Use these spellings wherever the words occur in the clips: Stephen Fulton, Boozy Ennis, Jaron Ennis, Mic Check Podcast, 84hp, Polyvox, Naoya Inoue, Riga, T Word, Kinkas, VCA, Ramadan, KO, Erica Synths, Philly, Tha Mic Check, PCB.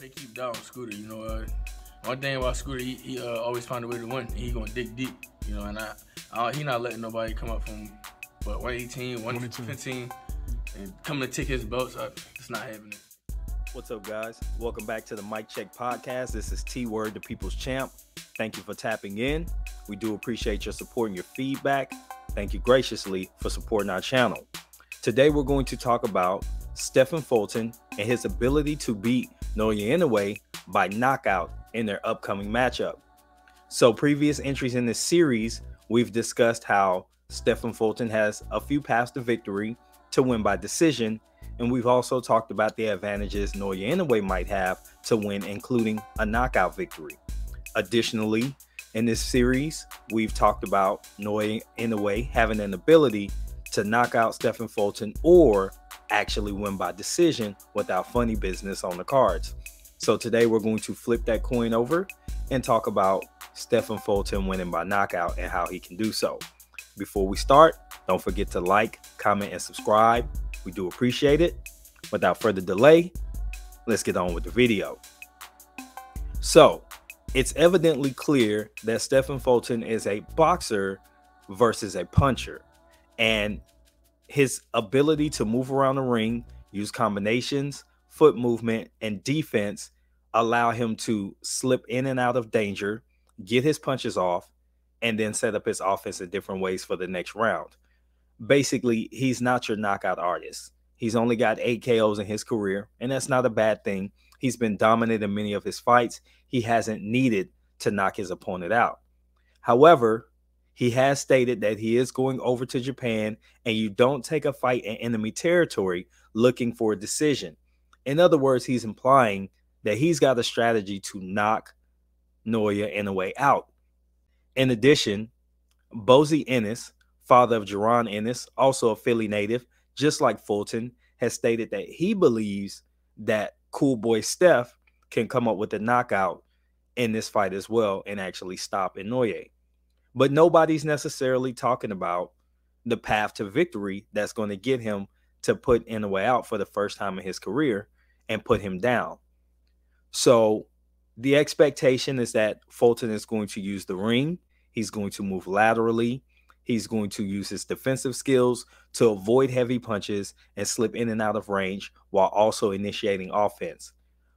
why they keep down Scooter, you know. One thing about Scooter, he always found a way to win. He gonna dig deep, you know, and he not letting nobody come up from, what, 118, 115, and come to take his belts up. It's not happening. What's up, guys? Welcome back to the Mic Check Podcast. This is T Word, the People's Champ. Thank you for tapping in. We do appreciate your support and your feedback. Thank you graciously for supporting our channel. Today, we're going to talk about Stephen Fulton and his ability to beat Naoya Inoue by knockout in their upcoming matchup. So previous entries in this series, we've discussed how Stephen Fulton has a few paths to victory to win by decision, and we've also talked about the advantages Naoya Inoue might have to win, including a knockout victory. Additionally, in this series, we've talked about Naoya Inoue having an ability to knock out Stephen Fulton or actually win by decision without funny business on the cards. So today we're going to flip that coin over and talk about Stephen Fulton winning by knockout and how he can do so. Before we start, don't forget to like, comment, and subscribe. We do appreciate it. Without further delay, let's get on with the video. So it's evidently clear that Stephen Fulton is a boxer versus a puncher, and his ability to move around the ring, use combinations, foot movement, and defense allow him to slip in and out of danger, get his punches off, and then set up his offense in different ways for the next round. Basically, he's not your knockout artist. He's only got 8 KOs in his career, and that's not a bad thing. He's been dominant in many of his fights. He hasn't needed to knock his opponent out. However, he has stated that he is going over to Japan, and you don't take a fight in enemy territory looking for a decision. In other words, he's implying that he's got a strategy to knock Naoya Inoue out. In addition, Boozy Ennis, father of Jaron Ennis, also a Philly native, just like Fulton, has stated that he believes that Cool Boy Steph can come up with a knockout in this fight as well and actually stop Inoue. But nobody's necessarily talking about the path to victory that's going to get him to put Inoue out for the first time in his career and put him down. So the expectation is that Fulton is going to use the ring. He's going to move laterally. He's going to use his defensive skills to avoid heavy punches and slip in and out of range while also initiating offense.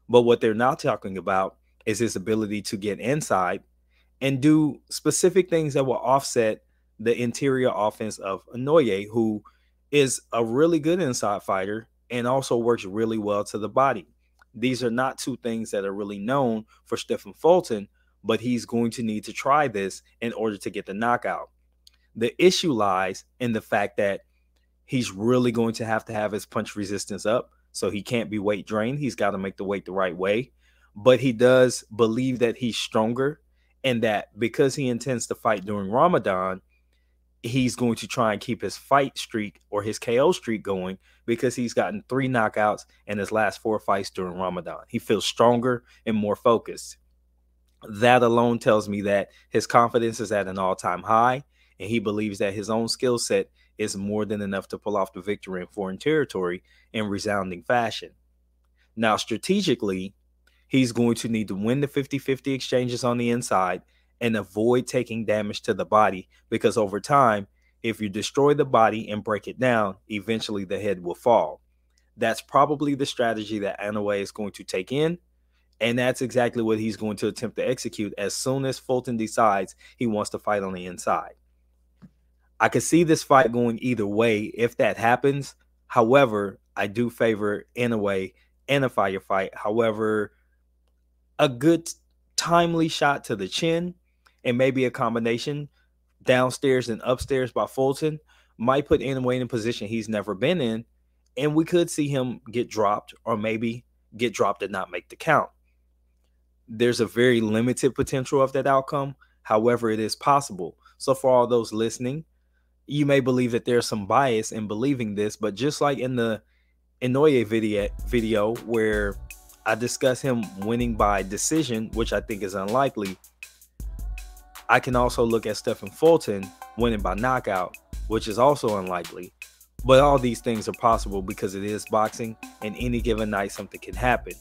But what they're not talking about is his ability to get inside and do specific things that will offset the interior offense of Inoue, who is a really good inside fighter and also works really well to the body. These are not two things that are really known for Stephen Fulton, but he's going to need to try this in order to get the knockout. The issue lies in the fact that he's really going to have his punch resistance up, so he can't be weight drained. He's got to make the weight the right way. But he does believe that he's stronger and that because he intends to fight during Ramadan, he's going to try and keep his fight streak or his KO streak going because he's gotten 3 knockouts in his last 4 fights during Ramadan. He feels stronger and more focused. That alone tells me that his confidence is at an all-time high, and he believes that his own skill set is more than enough to pull off the victory in foreign territory in resounding fashion. Now, strategically, he's going to need to win the 50-50 exchanges on the inside and avoid taking damage to the body, because over time, if you destroy the body and break it down, eventually the head will fall. That's probably the strategy that Inoue is going to take in, and that's exactly what he's going to attempt to execute as soon as Fulton decides he wants to fight on the inside. I could see this fight going either way if that happens. However, I do favor Inoue in a fight. However, a good timely shot to the chin and maybe a combination downstairs and upstairs by Fulton might put Inoue in a position he's never been in, and we could see him get dropped or maybe get dropped and not make the count. There's a very limited potential of that outcome. However, it is possible. So for all those listening, you may believe that there's some bias in believing this, but just like in the Inoue video where I discuss him winning by decision, which I think is unlikely, I can also look at Stephen Fulton winning by knockout, which is also unlikely. But all these things are possible because it is boxing, and any given night something can happen.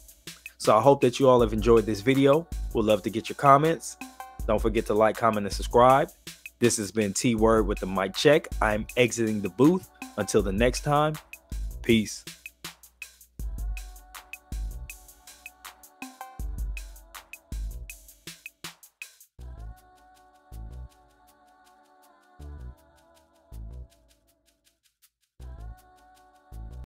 So I hope that you all have enjoyed this video. We'd love to get your comments. Don't forget to like, comment, and subscribe. This has been T Word with the Mic Check. I'm exiting the booth. Until the next time, peace.